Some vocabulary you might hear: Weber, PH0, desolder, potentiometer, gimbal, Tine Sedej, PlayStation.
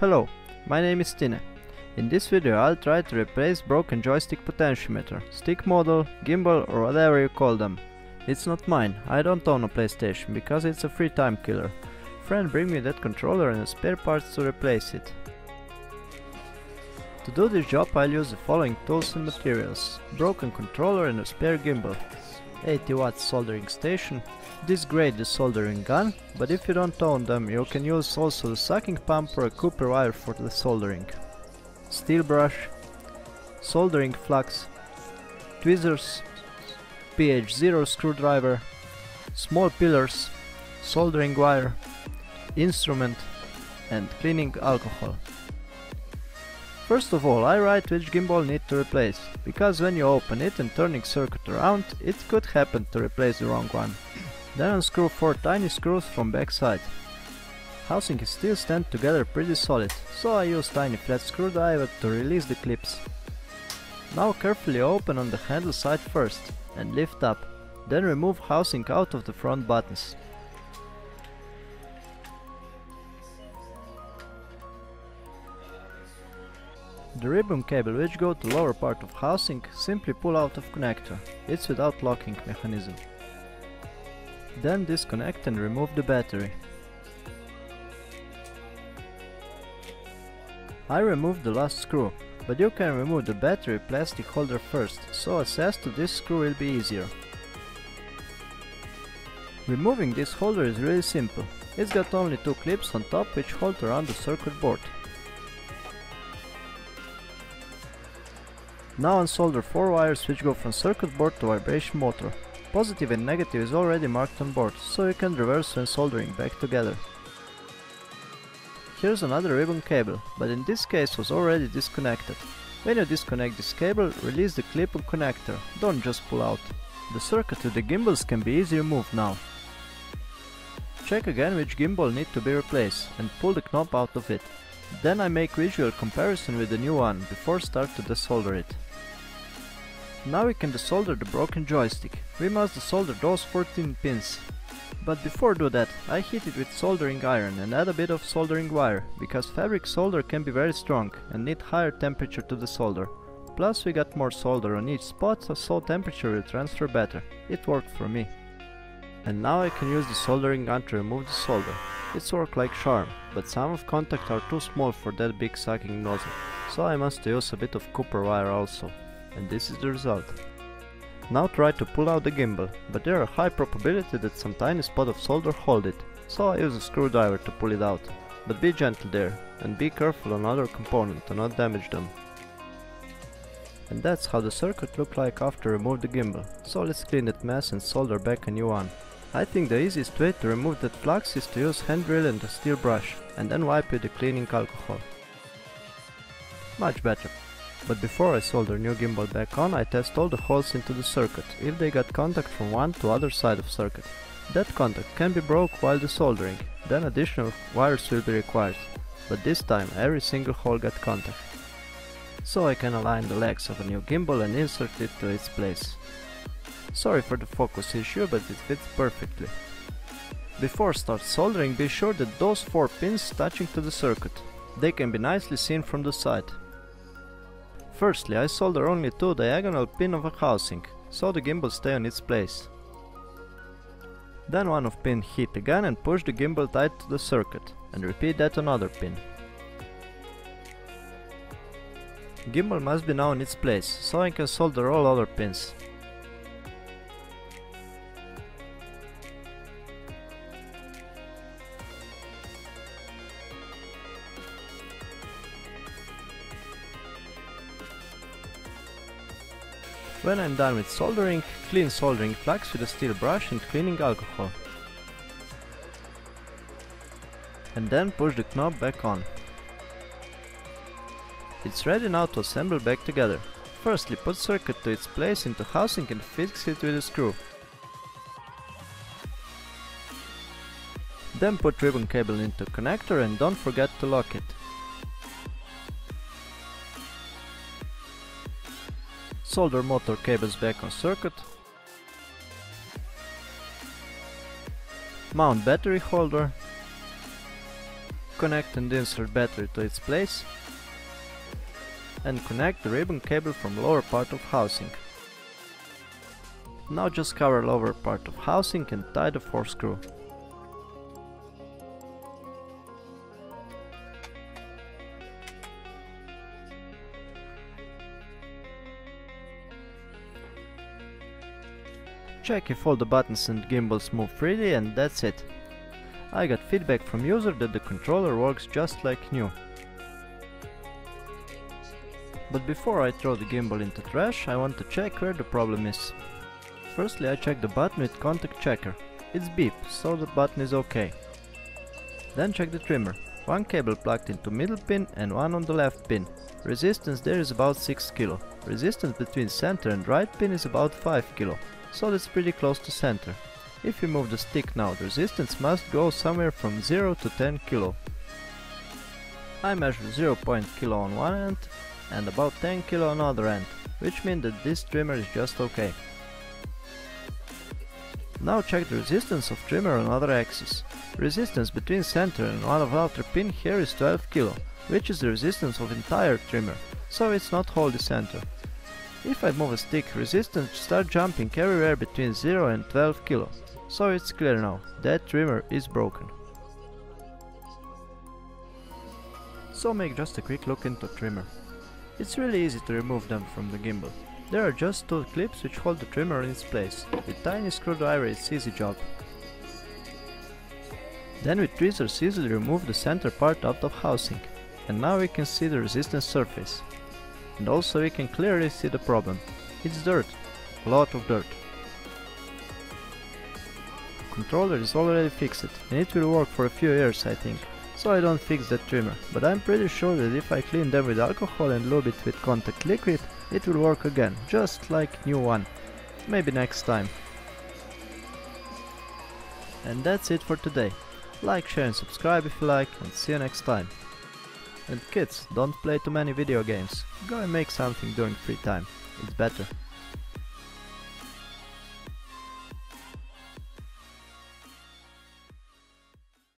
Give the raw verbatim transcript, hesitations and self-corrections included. Hello, my name is Tine. In this video I'll try to replace broken joystick potentiometer, stick model, gimbal or whatever you call them. It's not mine, I don't own a PlayStation because it's a free time killer. Friend bring me that controller and the spare parts to replace it. To do this job I'll use the following tools and materials: broken controller and a spare gimbal, eighty watt soldering station, disgrade the soldering gun, but if you don't own them you can use also the sucking pump or a copper wire for the soldering, steel brush, soldering flux, tweezers, P H zero screwdriver, small pillars, soldering wire, instrument and cleaning alcohol. First of all, I write which gimbal need to replace, because when you open it and turning circuit around, it could happen to replace the wrong one. Then unscrew four tiny screws from back side. Housing is still stand together pretty solid, so I use tiny flat screwdriver to release the clips. Now carefully open on the handle side first and lift up, then remove housing out of the front buttons. The ribbon cable which go to lower part of housing simply pull out of connector, it's without locking mechanism. Then disconnect and remove the battery. I removed the last screw, but you can remove the battery plastic holder first, so access to this screw will be easier. Removing this holder is really simple, it's got only two clips on top which hold around the circuit board. Now unsolder four wires which go from circuit board to vibration motor. Positive and negative is already marked on board, so you can reverse when soldering back together. Here's another ribbon cable, but in this case was already disconnected. When you disconnect this cable, release the clip and connector, don't just pull out. The circuit to the gimbals can be easier moved now. Check again which gimbal need to be replaced and pull the knob out of it. Then I make visual comparison with the new one before start to desolder it. Now we can desolder the broken joystick. We must desolder those fourteen pins. But before do that, I heat it with soldering iron and add a bit of soldering wire, because fabric solder can be very strong and need higher temperature to desolder. Plus we got more solder on each spot, so temperature will transfer better. It worked for me. And now I can use the soldering gun to remove the solder. It's work like charm, but some of contacts are too small for that big sucking nozzle, so I must use a bit of copper wire also. And this is the result. Now try to pull out the gimbal, but there are high probability that some tiny spot of solder hold it, so I use a screwdriver to pull it out. But be gentle there, and be careful on other components to not damage them. And that's how the circuit looked like after remove the gimbal, so let's clean that mess and solder back a new one. I think the easiest way to remove that flux is to use hand drill and a steel brush, and then wipe with the cleaning alcohol. Much better. But before I solder new gimbal back on, I test all the holes into the circuit, if they got contact from one to other side of circuit. That contact can be broke while desoldering, then additional wires will be required, but this time every single hole got contact. So I can align the legs of a new gimbal and insert it to its place. Sorry for the focus issue, but it fits perfectly. Before start soldering, be sure that those four pins touching to the circuit. They can be nicely seen from the side. Firstly, I solder only two diagonal pins of a housing, so the gimbal stay on its place. Then one of pin hit again and push the gimbal tight to the circuit, and repeat that another pin. Gimbal must be now in its place, so I can solder all other pins. When I'm done with soldering, clean soldering flux with a steel brush and cleaning alcohol. And then push the knob back on. It's ready now to assemble back together. Firstly, put circuit to its place into housing and fix it with a screw. Then put ribbon cable into connector and don't forget to lock it. Solder motor cables back on circuit. Mount battery holder. Connect and insert battery to its place and connect the ribbon cable from lower part of housing. Now just cover lower part of housing and tie the fourth screw. Check if all the buttons and gimbals move freely, and that's it. I got feedback from user that the controller works just like new. But before I throw the gimbal into trash, I want to check where the problem is. Firstly, I check the button with contact checker. It's beep, so the button is okay. Then check the trimmer. One cable plugged into middle pin and one on the left pin. Resistance there is about six kilo. Resistance between center and right pin is about five kilo, so that's pretty close to center. If you move the stick now, the resistance must go somewhere from zero to ten kilo. I measured zero point kilo on one end and about ten kilo on other end, which means that this trimmer is just okay. Now check the resistance of trimmer on other axis. Resistance between center and one of outer pin here is twelve kilo, which is the resistance of entire trimmer, so it's not wholly center. If I move a stick, resistance starts jumping everywhere between zero and twelve kilo, so it's clear now, that trimmer is broken. So make just a quick look into trimmer. It's really easy to remove them from the gimbal. There are just two clips which hold the trimmer in its place. With tiny screwdriver it's easy job. Then with tweezers easily remove the center part out of housing. And now we can see the resistance surface. And also we can clearly see the problem. It's dirt. A lot of dirt. Controller is already fixed and it will work for a few years, I think. So I don't fix that trimmer, but I'm pretty sure that if I clean them with alcohol and lube it with contact liquid, it will work again, just like new one. Maybe next time. And that's it for today. Like, share and subscribe if you like, and see you next time. And kids, don't play too many video games. Go and make something during free time. It's better.